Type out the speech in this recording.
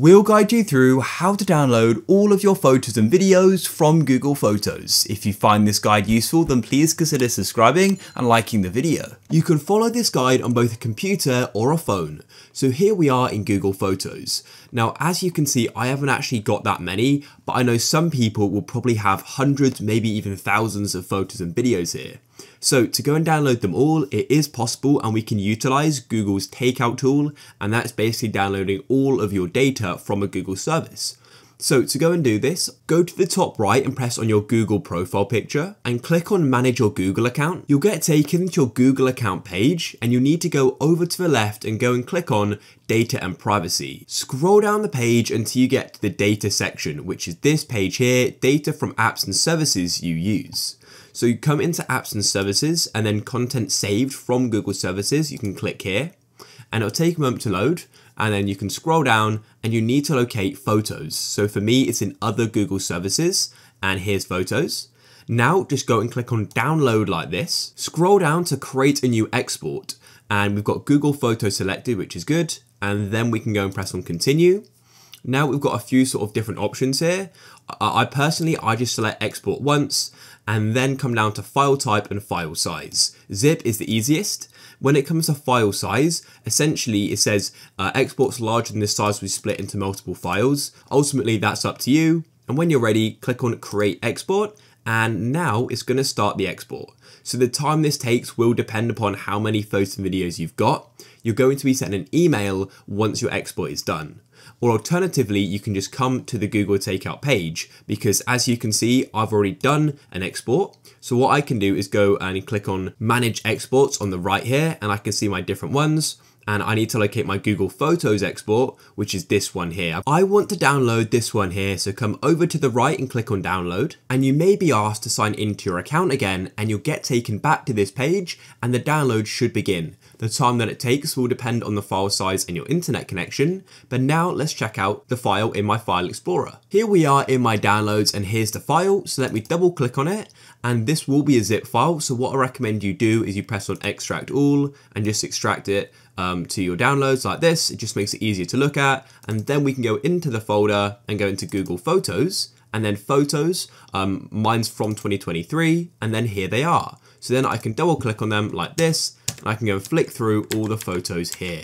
We'll guide you through how to download all of your photos and videos from Google Photos. If you find this guide useful, then please consider subscribing and liking the video. You can follow this guide on both a computer or a phone. So here we are in Google Photos. Now, as you can see, I haven't actually got that many, but I know some people will probably have hundreds, maybe even thousands of photos and videos here. So to go and download them all, it is possible, and we can utilize Google's Takeout tool, and that's basically downloading all of your data from a Google service. So to go and do this, go to the top right and press on your Google profile picture and click on Manage Your Google Account. You'll get taken to your Google account page, and you'll need to go over to the left and go and click on Data and Privacy. Scroll down the page until you get to the data section, which is this page here, data from apps and services you use. So you come into apps and services, and then content saved from Google services, you can click here, and it'll take a moment to load, and then you can scroll down and you need to locate photos. So for me, it's in other Google services, and here's photos. Now just go and click on download like this, scroll down to create a new export, and we've got Google Photos selected, which is good. And then we can go and press on continue. Now we've got a few sort of different options here. I just select export once and then come down to file type and file size. Zip is the easiest. When it comes to file size, essentially it says exports larger than this size will split into multiple files. Ultimately, that's up to you. And when you're ready, click on create export. And now it's going to start the export. So the time this takes will depend upon how many photos and videos you've got. You're going to be sent an email once your export is done. Or alternatively, you can just come to the Google Takeout page, because as you can see, I've already done an export. So what I can do is go and click on Manage Exports on the right here, and I can see my different ones. And I need to locate my Google Photos export, which is this one here. I want to download this one here, so come over to the right and click on download, and you may be asked to sign into your account again, and you'll get taken back to this page, and the download should begin. The time that it takes will depend on the file size and your internet connection, but now let's check out the file in my file explorer. Here we are in my downloads, and here's the file, so let me double click on it, and this will be a zip file, so what I recommend you do is you press on extract all, and just extract it to your downloads like this. It just makes it easier to look at, and then we can go into the folder and go into Google Photos, and then photos, mine's from 2023, and then here they are. So then I can double click on them like this, and I can go and flick through all the photos here.